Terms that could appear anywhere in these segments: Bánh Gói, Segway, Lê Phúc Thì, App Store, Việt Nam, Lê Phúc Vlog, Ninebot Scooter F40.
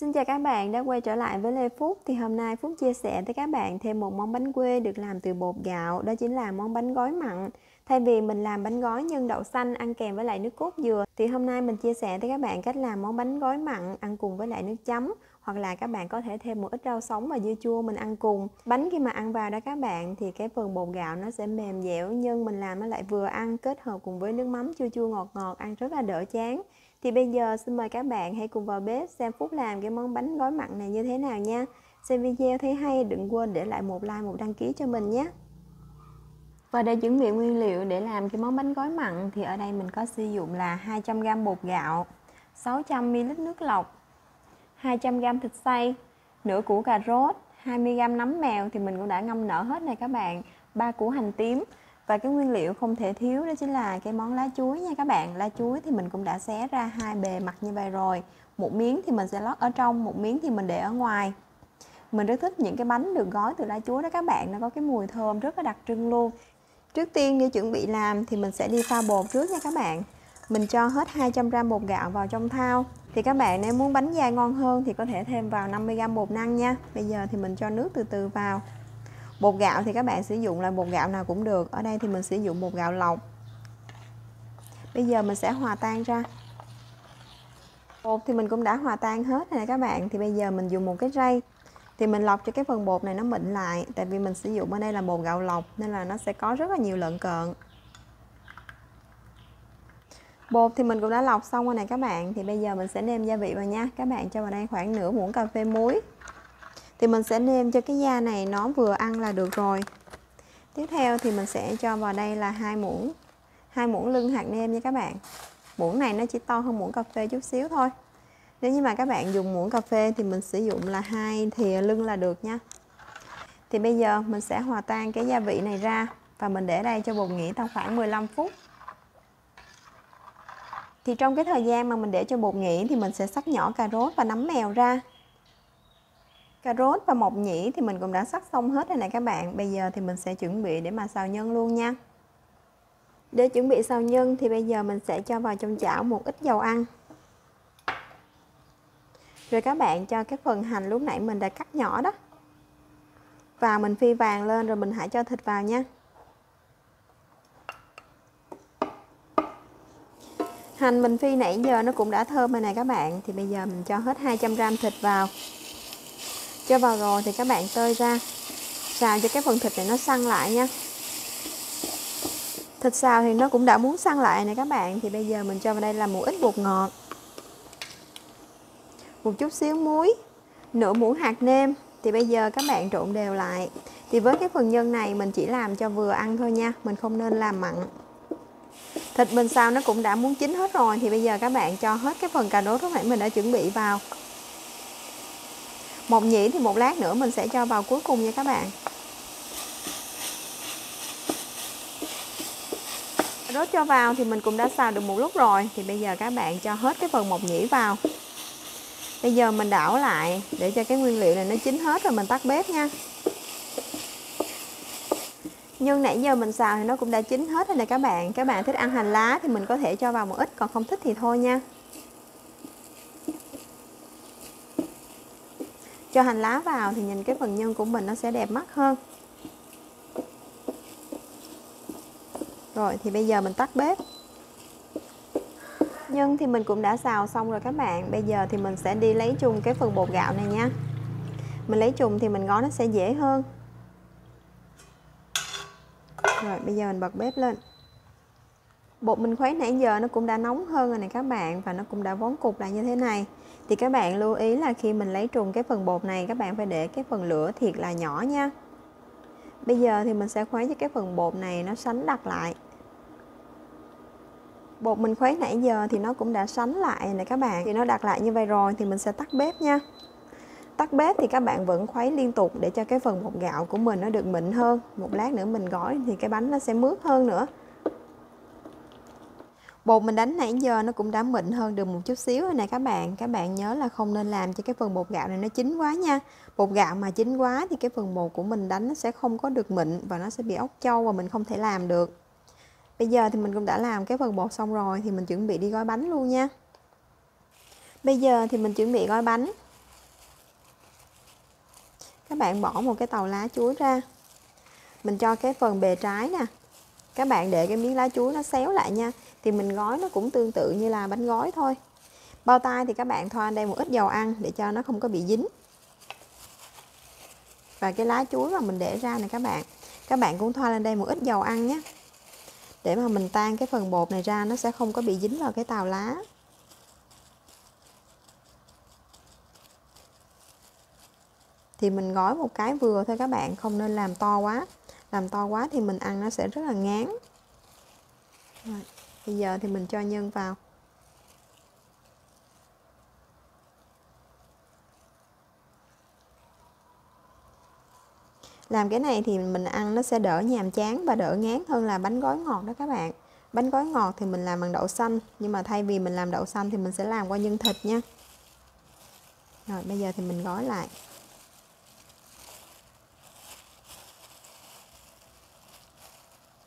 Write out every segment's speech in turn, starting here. Xin chào các bạn đã quay trở lại với Lê Phúc. Thì hôm nay Phúc chia sẻ tới các bạn thêm một món bánh quê được làm từ bột gạo. Đó chính là món bánh gói mặn. Thay vì mình làm bánh gói nhân đậu xanh ăn kèm với lại nước cốt dừa, thì hôm nay mình chia sẻ tới các bạn cách làm món bánh gói mặn ăn cùng với lại nước chấm. Hoặc là các bạn có thể thêm một ít rau sống và dưa chua mình ăn cùng. Bánh khi mà ăn vào đó các bạn thì cái phần bột gạo nó sẽ mềm dẻo, nhưng mình làm nó lại vừa ăn, kết hợp cùng với nước mắm chua chua ngọt ngọt, ăn rất là đỡ chán. Thì bây giờ xin mời các bạn hãy cùng vào bếp xem Phúc làm cái món bánh gói mặn này như thế nào nha. Xem video thấy hay đừng quên để lại một like, một đăng ký cho mình nhé. Và để chuẩn bị nguyên liệu để làm cái món bánh gói mặn thì ở đây mình có sử dụng là 200g bột gạo, 600ml nước lọc, 200g thịt xay, nửa củ cà rốt, 20g nấm mèo thì mình cũng đã ngâm nở hết này các bạn, 3 củ hành tím. Và cái nguyên liệu không thể thiếu đó chính là cái món lá chuối nha các bạn. Lá chuối thì mình cũng đã xé ra hai bề mặt như vậy rồi. Một miếng thì mình sẽ lót ở trong, một miếng thì mình để ở ngoài. Mình rất thích những cái bánh được gói từ lá chuối đó các bạn, nó có cái mùi thơm rất là đặc trưng luôn. Trước tiên để chuẩn bị làm thì mình sẽ đi pha bột trước nha các bạn. Mình cho hết 200g bột gạo vào trong thau. Thì các bạn nếu muốn bánh dai ngon hơn thì có thể thêm vào 50g bột năng nha. Bây giờ thì mình cho nước từ từ vào. Bột gạo thì các bạn sử dụng là bột gạo nào cũng được. Ở đây thì mình sử dụng bột gạo lọc. Bây giờ mình sẽ hòa tan ra. Bột thì mình cũng đã hòa tan hết này các bạn. Thì bây giờ mình dùng một cái rây. Thì mình lọc cho cái phần bột này nó mịn lại. Tại vì mình sử dụng ở đây là bột gạo lọc nên là nó sẽ có rất là nhiều lợn cợn. Bột thì mình cũng đã lọc xong rồi này các bạn. Thì bây giờ mình sẽ nêm gia vị vào nha. Các bạn cho vào đây khoảng nửa muỗng cà phê muối. Thì mình sẽ nêm cho cái da này nó vừa ăn là được rồi. Tiếp theo thì mình sẽ cho vào đây là 2 muỗng lưng hạt nêm nha các bạn. Muỗng này nó chỉ to hơn muỗng cà phê chút xíu thôi. Nếu như mà các bạn dùng muỗng cà phê thì mình sử dụng là 2 thìa lưng là được nha. Thì bây giờ mình sẽ hòa tan cái gia vị này ra và mình để đây cho bột nghỉ tầm khoảng 15 phút. Thì trong cái thời gian mà mình để cho bột nghỉ thì mình sẽ xắt nhỏ cà rốt và nấm mèo ra. Cà rốt và mộc nhĩ thì mình cũng đã xắt xong hết rồi này các bạn. Bây giờ thì mình sẽ chuẩn bị để mà xào nhân luôn nha. Để chuẩn bị xào nhân thì bây giờ mình sẽ cho vào trong chảo một ít dầu ăn. Rồi các bạn cho cái phần hành lúc nãy mình đã cắt nhỏ đó. Và mình phi vàng lên rồi mình hãy cho thịt vào nha. Hành mình phi nãy giờ nó cũng đã thơm rồi này các bạn. Thì bây giờ mình cho hết 200g thịt vào. Cho vào rồi thì các bạn tơi ra. Xào cho cái phần thịt này nó săn lại nha. Thịt xào thì nó cũng đã muốn săn lại này các bạn. Thì bây giờ mình cho vào đây là một ít bột ngọt, một chút xíu muối, nửa muỗng hạt nêm. Thì bây giờ các bạn trộn đều lại. Thì với cái phần nhân này mình chỉ làm cho vừa ăn thôi nha. Mình không nên làm mặn. Thịt mình xào nó cũng đã muốn chín hết rồi. Thì bây giờ các bạn cho hết cái phần cà rốt lúc nãy mình đã chuẩn bị vào. Mộc nhĩ thì một lát nữa mình sẽ cho vào cuối cùng nha các bạn. Rốt cho vào thì mình cũng đã xào được một lúc rồi. Thì bây giờ các bạn cho hết cái phần mộc nhĩ vào. Bây giờ mình đảo lại để cho cái nguyên liệu này nó chín hết rồi mình tắt bếp nha. Nhưng nãy giờ mình xào thì nó cũng đã chín hết rồi nè các bạn. Các bạn thích ăn hành lá thì mình có thể cho vào một ít, còn không thích thì thôi nha. Cho hành lá vào thì nhìn cái phần nhân của mình nó sẽ đẹp mắt hơn. Rồi thì bây giờ mình tắt bếp. Nhân thì mình cũng đã xào xong rồi các bạn. Bây giờ thì mình sẽ đi lấy chùm cái phần bột gạo này nha. Mình lấy chùm thì mình gói nó sẽ dễ hơn. Rồi bây giờ mình bật bếp lên. Bột mình khuấy nãy giờ nó cũng đã nóng hơn rồi này các bạn. Và nó cũng đã vón cục lại như thế này. Thì các bạn lưu ý là khi mình lấy trùng cái phần bột này, các bạn phải để cái phần lửa thiệt là nhỏ nha. Bây giờ thì mình sẽ khuấy cho cái phần bột này nó sánh đặc lại. Bột mình khuấy nãy giờ thì nó cũng đã sánh lại này các bạn. Thì nó đặc lại như vậy rồi thì mình sẽ tắt bếp nha. Tắt bếp thì các bạn vẫn khuấy liên tục để cho cái phần bột gạo của mình nó được mịn hơn. Một lát nữa mình gói thì cái bánh nó sẽ mướt hơn nữa. Bột mình đánh nãy giờ nó cũng đã mịn hơn được một chút xíu rồi nè các bạn. Các bạn nhớ là không nên làm cho cái phần bột gạo này nó chín quá nha. Bột gạo mà chín quá thì cái phần bột của mình đánh nó sẽ không có được mịn và nó sẽ bị ốc trâu và mình không thể làm được. Bây giờ thì mình cũng đã làm cái phần bột xong rồi thì mình chuẩn bị đi gói bánh luôn nha. Bây giờ thì mình chuẩn bị gói bánh. Các bạn bỏ một cái tàu lá chuối ra. Mình cho cái phần bề trái nè, các bạn để cái miếng lá chuối nó xéo lại nha. Thì mình gói nó cũng tương tự như là bánh gói thôi. Bao tay thì các bạn thoa đây một ít dầu ăn để cho nó không có bị dính. Và cái lá chuối mà mình để ra này các bạn cũng thoa lên đây một ít dầu ăn nhé. Để mà mình tan cái phần bột này ra, nó sẽ không có bị dính vào cái tàu lá. Thì mình gói một cái vừa thôi các bạn, không nên làm to quá. Làm to quá thì mình ăn nó sẽ rất là ngán. Rồi, bây giờ thì mình cho nhân vào. Làm cái này thì mình ăn nó sẽ đỡ nhàm chán và đỡ ngán hơn là bánh gói ngọt đó các bạn. Bánh gói ngọt thì mình làm bằng đậu xanh, nhưng mà thay vì mình làm đậu xanh thì mình sẽ làm qua nhân thịt nha. Rồi bây giờ thì mình gói lại.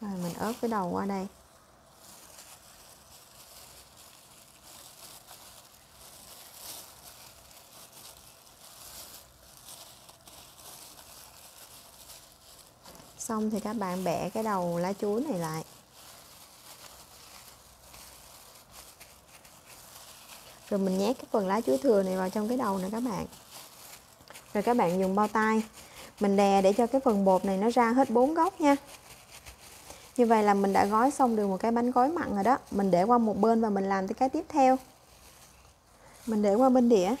Rồi mình ớt cái đầu qua đây. Xong thì các bạn bẻ cái đầu lá chuối này lại. Rồi mình nhét cái phần lá chuối thừa này vào trong cái đầu này các bạn. Rồi các bạn dùng bao tay, mình đè để cho cái phần bột này nó ra hết 4 góc nha. Như vậy là mình đã gói xong được một cái bánh gói mặn rồi đó. Mình để qua một bên và mình làm tới cái tiếp theo. Mình để qua bên đĩa.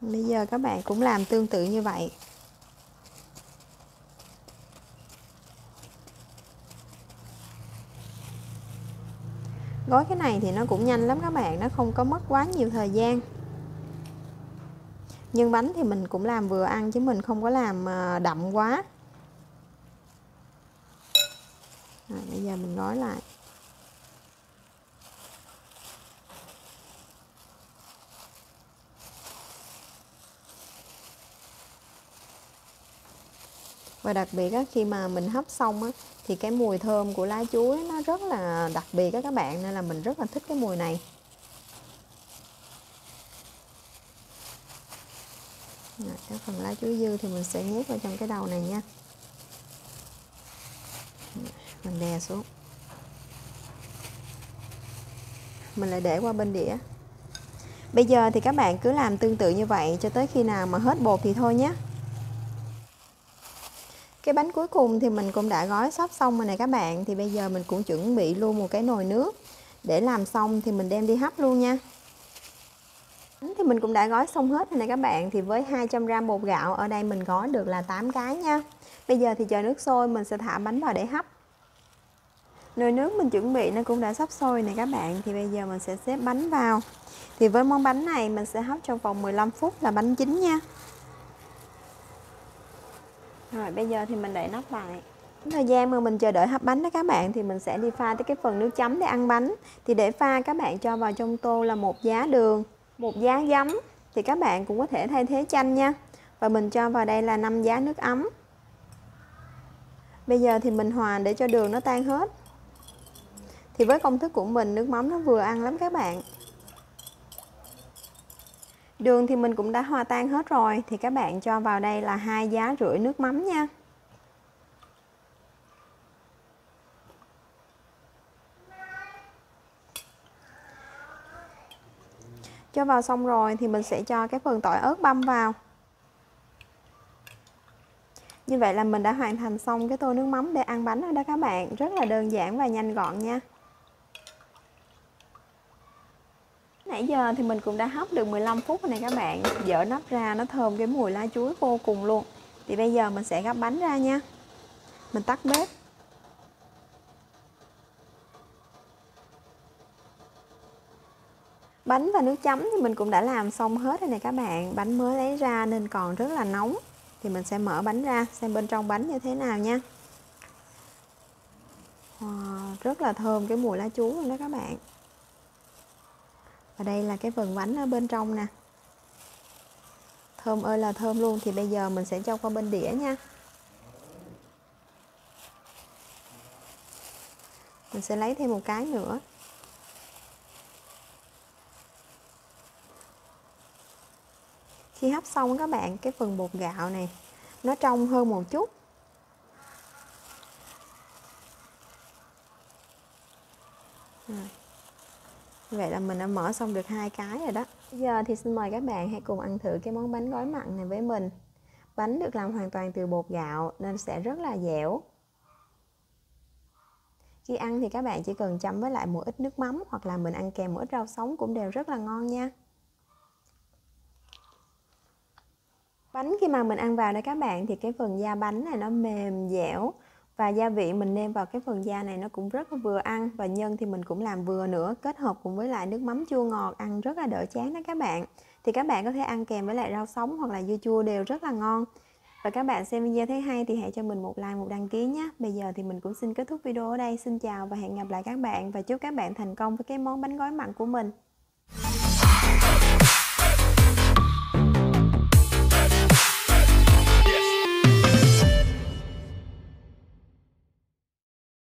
Bây giờ các bạn cũng làm tương tự như vậy. Gói cái này thì nó cũng nhanh lắm các bạn, nó không có mất quá nhiều thời gian. Nhưng bánh thì mình cũng làm vừa ăn chứ mình không có làm đậm quá. Rồi, bây giờ mình gói lại. Và đặc biệt á, khi mà mình hấp xong á, thì cái mùi thơm của lá chuối nó rất là đặc biệt á các bạn. Nên là mình rất là thích cái mùi này. Rồi, cái phần lá chuối dư thì mình sẽ nhét vào trong cái đầu này nha. Mình đè xuống. Mình lại để qua bên đĩa. Bây giờ thì các bạn cứ làm tương tự như vậy cho tới khi nào mà hết bột thì thôi nhé. Cái bánh cuối cùng thì mình cũng đã gói sắp xong rồi này các bạn. Thì bây giờ mình cũng chuẩn bị luôn một cái nồi nước để làm xong thì mình đem đi hấp luôn nha. Thì mình cũng đã gói xong hết rồi này các bạn. Thì với 200g bột gạo ở đây mình gói được là 8 cái nha. Bây giờ thì chờ nước sôi mình sẽ thả bánh vào để hấp. Nồi nước mình chuẩn bị nó cũng đã sắp sôi này các bạn. Thì bây giờ mình sẽ xếp bánh vào. Thì với món bánh này mình sẽ hấp trong vòng 15 phút là bánh chín nha. Rồi bây giờ thì mình đậy nắp lại. Thời gian mà mình chờ đợi hấp bánh đó các bạn, thì mình sẽ đi pha tới cái phần nước chấm để ăn bánh. Thì để pha các bạn cho vào trong tô là 1 giá đường, 1 giá giấm. Thì các bạn cũng có thể thay thế chanh nha. Và mình cho vào đây là 5 giá nước ấm. Bây giờ thì mình hòa để cho đường nó tan hết. Thì với công thức của mình nước mắm nó vừa ăn lắm các bạn. Đường thì mình cũng đã hòa tan hết rồi. Thì các bạn cho vào đây là 2,5 giá nước mắm nha. Cho vào xong rồi thì mình sẽ cho cái phần tỏi ớt băm vào. Như vậy là mình đã hoàn thành xong cái tô nước mắm để ăn bánh rồi đó các bạn. Rất là đơn giản và nhanh gọn nha. Nãy giờ thì mình cũng đã hấp được 15 phút rồi này các bạn. Dở nắp ra nó thơm cái mùi lá chuối vô cùng luôn. Thì bây giờ mình sẽ gắp bánh ra nha. Mình tắt bếp. Bánh và nước chấm thì mình cũng đã làm xong hết rồi này các bạn. Bánh mới lấy ra nên còn rất là nóng. Thì mình sẽ mở bánh ra xem bên trong bánh như thế nào nha. Wow, rất là thơm cái mùi lá chuối luôn đó các bạn. Và đây là cái phần bánh ở bên trong nè. Thơm ơi là thơm luôn. Thì bây giờ mình sẽ cho qua bên đĩa nha. Mình sẽ lấy thêm một cái nữa. Khi hấp xong các bạn, cái phần bột gạo này nó trong hơn một chút. Vậy là mình đã mở xong được hai cái rồi đó. Giờ thì xin mời các bạn hãy cùng ăn thử cái món bánh gói mặn này với mình. Bánh được làm hoàn toàn từ bột gạo nên sẽ rất là dẻo. Khi ăn thì các bạn chỉ cần chấm với lại một ít nước mắm hoặc là mình ăn kèm một ít rau sống cũng đều rất là ngon nha. Bánh khi mà mình ăn vào đây các bạn thì cái phần da bánh này nó mềm dẻo. Và gia vị mình nêm vào cái phần da này nó cũng rất là vừa ăn. Và nhân thì mình cũng làm vừa nữa, kết hợp cùng với lại nước mắm chua ngọt, ăn rất là đỡ chán đó các bạn. Thì các bạn có thể ăn kèm với lại rau sống hoặc là dưa chua đều rất là ngon. Và các bạn xem video thấy hay thì hãy cho mình một like, một đăng ký nhé. Bây giờ thì mình cũng xin kết thúc video ở đây. Xin chào và hẹn gặp lại các bạn. Và chúc các bạn thành công với cái món bánh gói mặn của mình.